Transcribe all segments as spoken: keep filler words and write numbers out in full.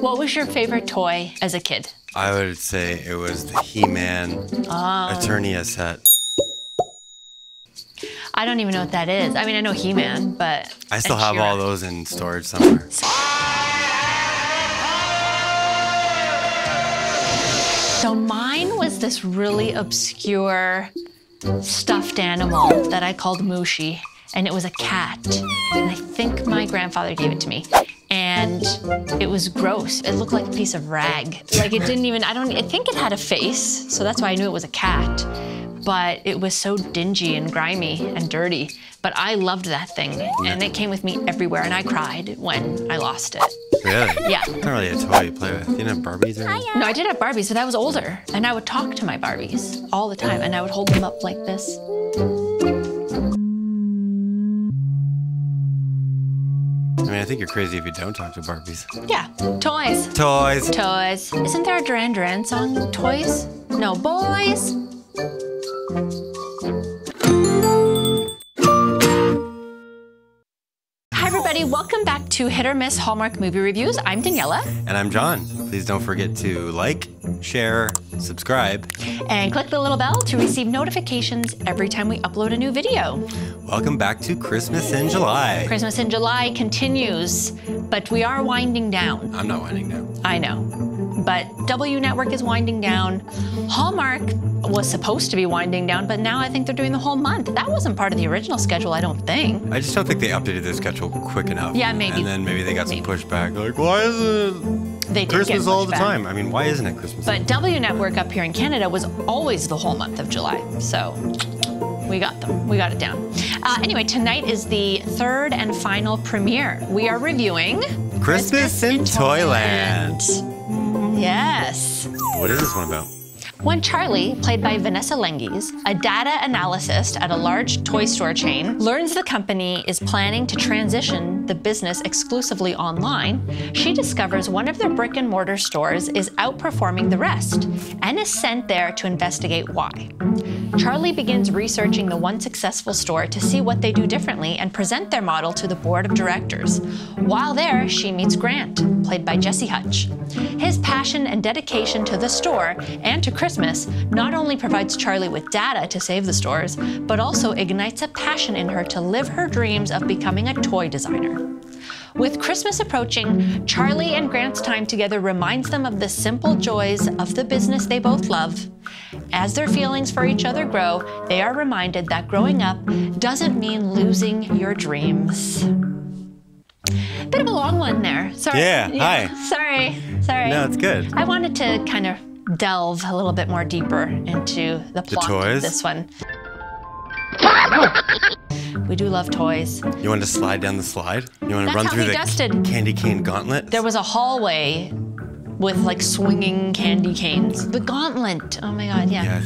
What was your favorite toy as a kid? I would say it was the He-Man um, Eternia set. I don't even know what that is. I mean, I know He-Man, but... I still have all those in storage somewhere. So mine was this really obscure stuffed animal that I called Mushi, and it was a cat. And I think my grandfather gave it to me. And it was gross. It looked like a piece of rag. Like it didn't even, I don't, I think it had a face, so that's why I knew it was a cat. But it was so dingy and grimy and dirty. But I loved that thing, and it came with me everywhere, and I cried when I lost it. Really? Yeah. It's not really a toy you play with. You didn't have Barbies or anything? No, I did have Barbies, but I was older, and I would talk to my Barbies all the time, and I would hold them up like this. I mean, I think you're crazy if you don't talk to Barbies. Yeah, toys. Toys. Toys. Isn't there a Duran Duran song? Toys? No, boys. Hi, everybody. Welcome back to Hit or Miss Hallmark Movie Reviews. I'm Daniela. And I'm John. Please don't forget to like, share, subscribe. And click the little bell to receive notifications every time we upload a new video. Welcome back to Christmas in July. Christmas in July continues, but we are winding down. I'm not winding down. I know. But W Network is winding down. Hallmark was supposed to be winding down, but now I think they're doing the whole month. That wasn't part of the original schedule, I don't think. I just don't think they updated their schedule quick enough. Yeah, maybe. And then maybe they got maybe. some pushback. Like, why is it they Christmas all the time? I mean, why isn't it Christmas? But W Network up here in Canada was always the whole month of July. So we got them. We got it down. Uh, anyway, tonight is the third and final premiere. We are reviewing Christmas, Christmas in, in Toyland. Toyland. Yes. What is this one about? When Charlie, played by Vanessa Lengies, a data analyst at a large toy store chain, learns the company is planning to transition the business exclusively online, she discovers one of their brick and mortar stores is outperforming the rest and is sent there to investigate why. Charlie begins researching the one successful store to see what they do differently and present their model to the board of directors. While there, she meets Grant, played by Jesse Hutch. His passion and dedication to the store and to Christmas Christmas not only provides Charlie with data to save the stores, but also ignites a passion in her to live her dreams of becoming a toy designer. With Christmas approaching, Charlie and Grant's time together reminds them of the simple joys of the business they both love. As their feelings for each other grow, they are reminded that growing up doesn't mean losing your dreams. Bit of a long one there. Sorry. Yeah, yeah. Hi. Sorry, sorry. No, it's good. I wanted to kind of delve a little bit more deeper into the plot the toys? of this one. We do love toys. You want to slide down the slide? You want to That's run through the dusted. candy cane gauntlet? There was a hallway with like swinging candy canes. The gauntlet, oh my God, yeah. yeah I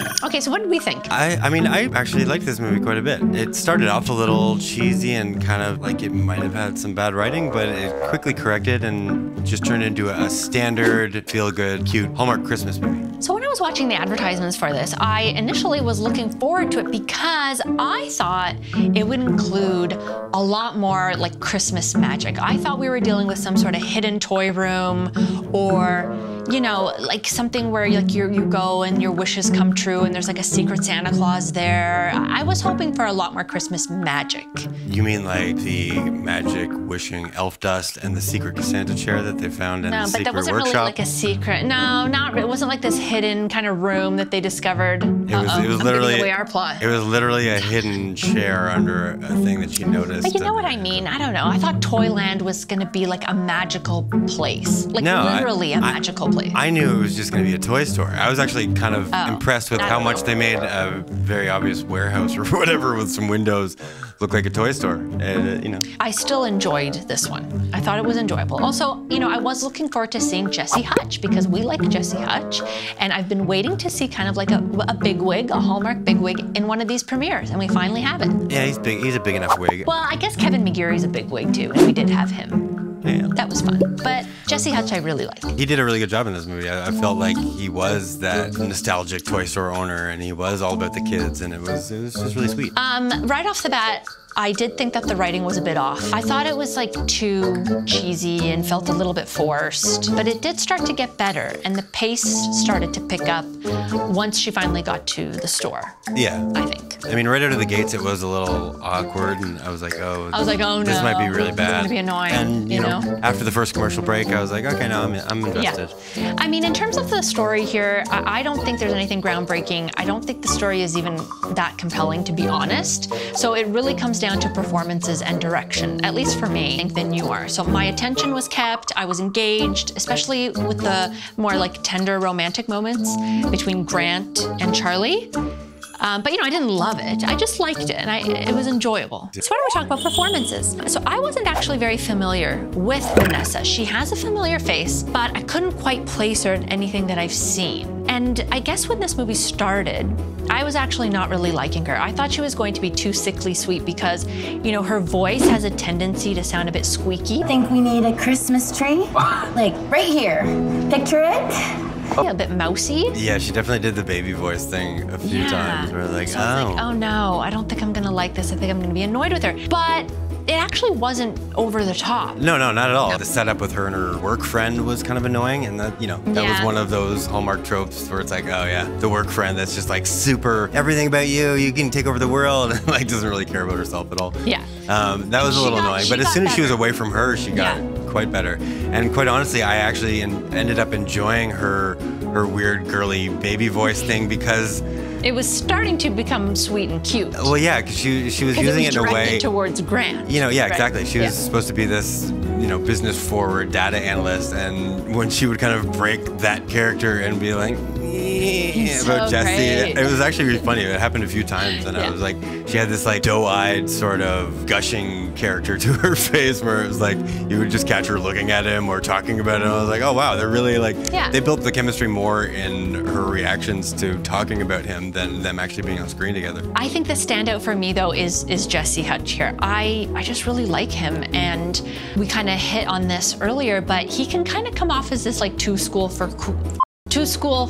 think okay, so what did we think? I, I mean, I actually liked this movie quite a bit. It started off a little cheesy and kind of like it might have had some bad writing, but it quickly corrected and just turned into a standard, feel-good, cute Hallmark Christmas movie. So when I was watching the advertisements for this, I initially was looking forward to it because I thought it would include a lot more like Christmas magic. I thought we were dealing with some sort of hidden toy room or, you know, like something where like you you go and your wishes come true and there's like a secret Santa Claus there. I was hoping for a lot more Christmas magic. You mean like the magic wishing elf dust and the secret Santa chair that they found in no, the secret workshop? No, but that wasn't really like a secret. No, not it wasn't like this hidden kind of room that they discovered. It was, uh-oh, it was literally I'm giving away our plot. It was literally a hidden chair under a thing that she noticed. But you know what I mean? I don't know. I thought Toyland was going to be like a magical place. Like no, literally I, a magical I, place. I knew it was just going to be a toy store. I was actually kind of oh, impressed with how much they made a very obvious warehouse or whatever with some windows look like a toy store. And, uh, you know. I still enjoyed this one. I thought it was enjoyable. Also, you know, I was looking forward to seeing Jesse Hutch because we like Jesse Hutch, and I've been waiting to see kind of like a, a big wig, a Hallmark big wig in one of these premieres, and we finally have it. Yeah, he's big. He's a big enough wig. Well, I guess Kevin McGeary's a big wig too, and we did have him. Yeah. That was fun. But Jesse Hutch I really liked. He did a really good job in this movie. I, I felt like he was that nostalgic toy store owner and he was all about the kids and it was it was just really sweet. Um, right off the bat, I did think that the writing was a bit off. I thought it was like too cheesy and felt a little bit forced, but it did start to get better and the pace started to pick up once she finally got to the store. Yeah. I think. I mean, right out of the gates, it was a little awkward and I was like, oh, I was like, oh, this no, might be really bad. It's going to be annoying, and, you, you know, know? After the first commercial break, I was like, okay, now I'm, I'm invested. Yeah. I mean, in terms of the story here, I, I don't think there's anything groundbreaking. I don't think the story is even that compelling, to be honest. So it really comes down to performances and direction, at least for me, than you are. So my attention was kept, I was engaged, especially with the more like tender romantic moments between Grant and Charlie. Um, but you know, I didn't love it. I just liked it and I, it was enjoyable. So why don't we talk about performances? So I wasn't actually very familiar with Vanessa. She has a familiar face, but I couldn't quite place her in anything that I've seen. And I guess when this movie started, I was actually not really liking her. I thought she was going to be too sickly sweet because, you know, her voice has a tendency to sound a bit squeaky. I think we need a Christmas tree, like right here. Picture it. Yeah, a bit mousy. Yeah, she definitely did the baby voice thing a few yeah. times. We're like, so oh. I was like, oh no, I don't think I'm gonna like this. I think I'm gonna be annoyed with her. But it actually wasn't over the top. No, no, not at all. No. The setup with her and her work friend was kind of annoying, and that, you know, that yeah. was one of those Hallmark tropes where it's like, oh yeah, the work friend that's just like super everything about you, you can take over the world, and like doesn't really care about herself at all. Yeah. Um, that was she a little got, annoying, but as soon better. as she was away from her, she got yeah. quite better. And quite honestly, I actually en ended up enjoying her her weird girly baby voice thing because it was starting to become sweet and cute. Well, yeah, because she she was using it, was it in a way towards Grant. You know, yeah, right? exactly. She was yeah. supposed to be this, you know, business forward data analyst, and when she would kind of break that character and be like yeah, about so Jesse, it, it was actually really funny. It happened a few times, and yeah. I was like, she had this like doe-eyed sort of gushing character to her face, where it was like you would just catch her looking at him or talking about it. And I was like, oh wow, they're really like yeah. they built the chemistry more in her reactions to talking about him than them actually being on screen together. I think the standout for me though is is Jesse Hutch here. I I just really like him, and we kind of hit on this earlier, but he can kind of come off as this like too school for cool, too school.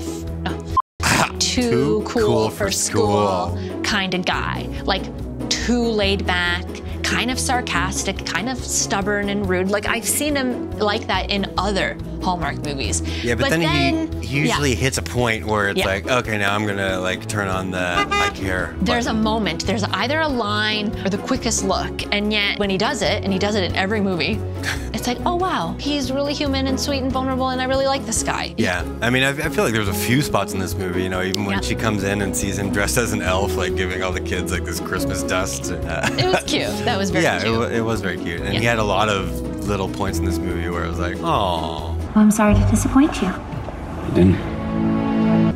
Too, too cool, cool for school, school kind of guy. Like too laid back, kind of sarcastic, kind of stubborn and rude. Like I've seen him like that in other Hallmark movies. Yeah, but, but then, then he, he usually yeah. hits a point where it's yeah. like, okay, now I'm gonna like turn on the I care. There's button. a moment, there's either a line or the quickest look. And yet when he does it, and he does it in every movie, it's like, oh wow, he's really human and sweet and vulnerable, and I really like this guy. Yeah, I mean, I, I feel like there's a few spots in this movie, you know, even when yeah. she comes in and sees him dressed as an elf, like giving all the kids like this Christmas dust. Uh, it was cute, that was very yeah, cute. Yeah, it, it was very cute. And yeah. he had a lot of little points in this movie where it was like, oh. Well, I'm sorry to disappoint you. I didn't.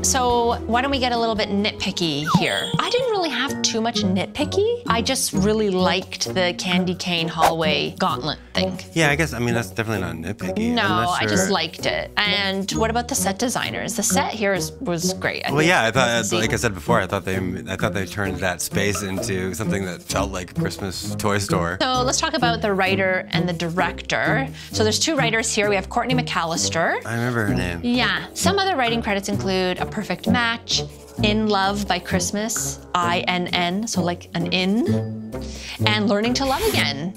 So why don't we get a little bit nitpicky here? I didn't really have too much nitpicky. I just really liked the candy cane hallway gauntlet thing. Yeah, I guess, I mean, that's definitely not nitpicky. No, sure. I just liked it. And what about the set designers? The set here is, was great. I well, yeah, I thought, like I said before, I thought they I thought they turned that space into something that felt like a Christmas toy store. So let's talk about the writer and the director. So there's two writers here. We have Courtney McAllister. I remember her name. Yeah. Some other writing credits include A Perfect Match, In Love by Christmas, I N N, so like an in, and Learning to Love Again.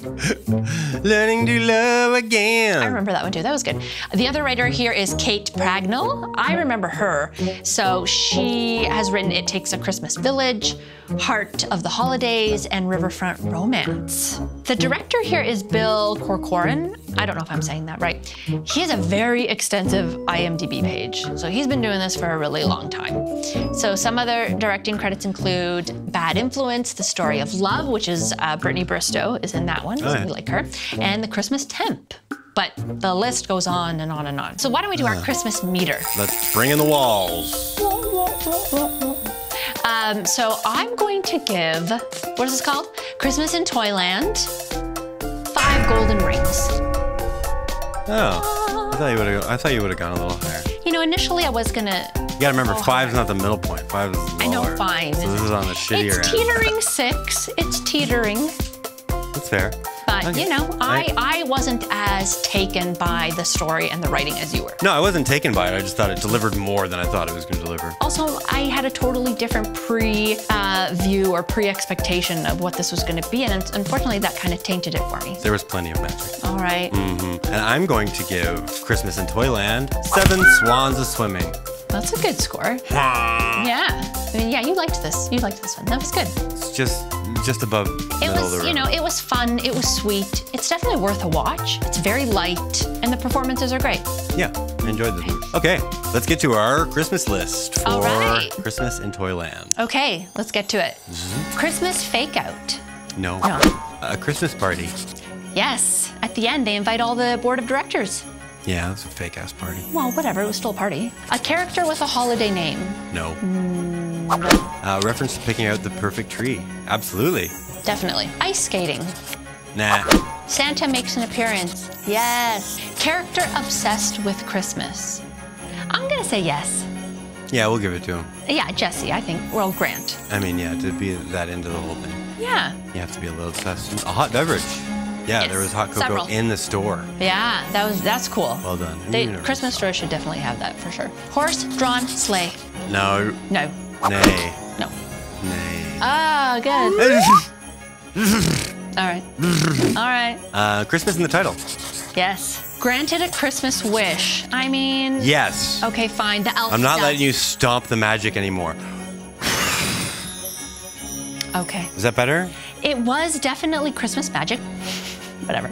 Learning to Love Again. I remember that one too, that was good. The other writer here is Kate Pragnell. I remember her. So she has written It Takes a Christmas Village, Heart of the Holidays, and Riverfront Romance. The director here is Bill Corcoran. I don't know if I'm saying that right. He has a very extensive I M D B page. So he's been doing this for a really long time. So some other directing credits include Bad Influence, The Story of Love, which is uh, Brittany Bristow is in that one, because oh, yeah. we like her, and The Christmas Temp. But the list goes on and on and on. So why don't we do uh, our Christmas meter? Let's bring in the walls. Um, so I'm going to give, what is this called? Christmas in Toyland, five golden rings. Oh, I thought you would have. I thought you would have gone a little higher. You know, initially I was gonna. You gotta remember, go five higher. is not the middle point. Five is lower. I know, five. So this is on the shittier end. It's teetering six. It's teetering. That's fair. Five. but okay. you know, I, I I wasn't as taken by the story and the writing as you were. No, I wasn't taken by it. I just thought it delivered more than I thought it was going to deliver. Also, I had a totally different pre uh, view or pre expectation of what this was going to be, and unfortunately, that kind of tainted it for me. There was plenty of magic. All right. Mm-hmm. And I'm going to give Christmas in Toyland seven swans a swimming. That's a good score. Yeah. I mean, yeah, you liked this. You liked this one. That was good. It's just just above the middle of the road. You know, it was fun. It was sweet. It's definitely worth a watch. It's very light, and the performances are great. Yeah, I enjoyed the movie. Okay, let's get to our Christmas list for All right. Christmas in Toyland. Okay, let's get to it. Mm-hmm. Christmas fake out. No. no. A Christmas party. Yes. At the end, they invite all the board of directors. Yeah, it's a fake-ass party. Well, whatever, it was still a party. A character with a holiday name. No. Mm. Uh, reference to picking out the perfect tree. Absolutely. Definitely. Ice skating. Nah. Santa makes an appearance. Yes. Character obsessed with Christmas. I'm gonna say yes. Yeah, we'll give it to him. Yeah, Jesse, I think. Well, Grant. I mean, yeah, to be that into the whole thing. Yeah. You have to be a little obsessed. A hot beverage. Yeah, yes, there was hot cocoa several. in the store. Yeah, that was that's cool. Well done. They, Christmas stores should definitely have that for sure. Horse-drawn sleigh. No. No. Nay. No. Nay. Oh, good. All right. All right. Uh, Christmas in the title. Yes. Granted a Christmas wish. I mean. Yes. Okay, fine. The elf. I'm not stuff. letting you stomp the magic anymore. Okay. Is that better? It was definitely Christmas magic. Whatever.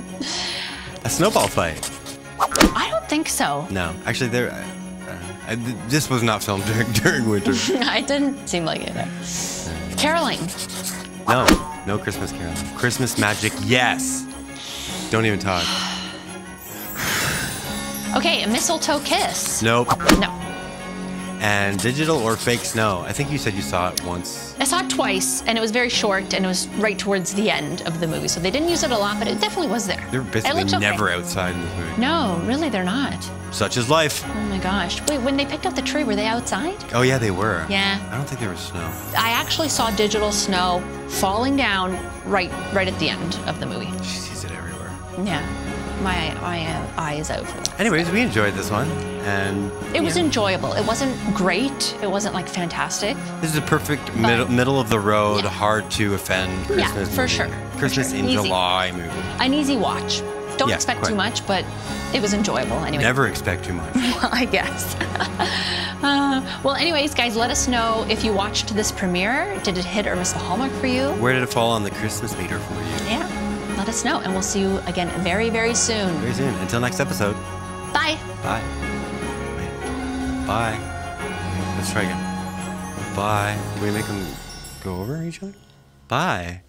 A snowball fight. I don't think so. No, actually, there. Uh, I, this was not filmed during, during winter. It didn't seem like it. No. Caroling. No, no Christmas caroling. Christmas magic, yes. Don't even talk. Okay, a mistletoe kiss. Nope. No. And digital or fake snow. I think you said you saw it once. I saw it twice, and it was very short, and it was right towards the end of the movie, so they didn't use it a lot, but it definitely was there. They're basically never okay. outside in this movie. No, really, they're not. Such is life. Oh my gosh. Wait, when they picked up the tree, were they outside? Oh yeah, they were. Yeah. I don't think there was snow. I actually saw digital snow falling down right right at the end of the movie. She sees it everywhere. Yeah. My, my uh, eye is out for that. Anyways, we enjoyed this one, and it was know. enjoyable. It wasn't great. It wasn't like fantastic. This is a perfect middle middle of the road, yeah. hard to offend Christmas. Yeah, for movie. sure. Christmas for sure. in easy. July movie. An easy watch. Don't yeah, expect quite. too much, but it was enjoyable anyway. Never expect too much. Well, I guess. uh, well, anyways, guys, let us know if you watched this premiere. Did it hit or miss the Hallmark for you? Where did it fall on the Christmas meter for you? Yeah. Let us know, and we'll see you again very, very soon. Very soon. Until next episode. Bye. Bye. Wait. Bye. Let's try again. Bye. Can we make them go over each other? Bye.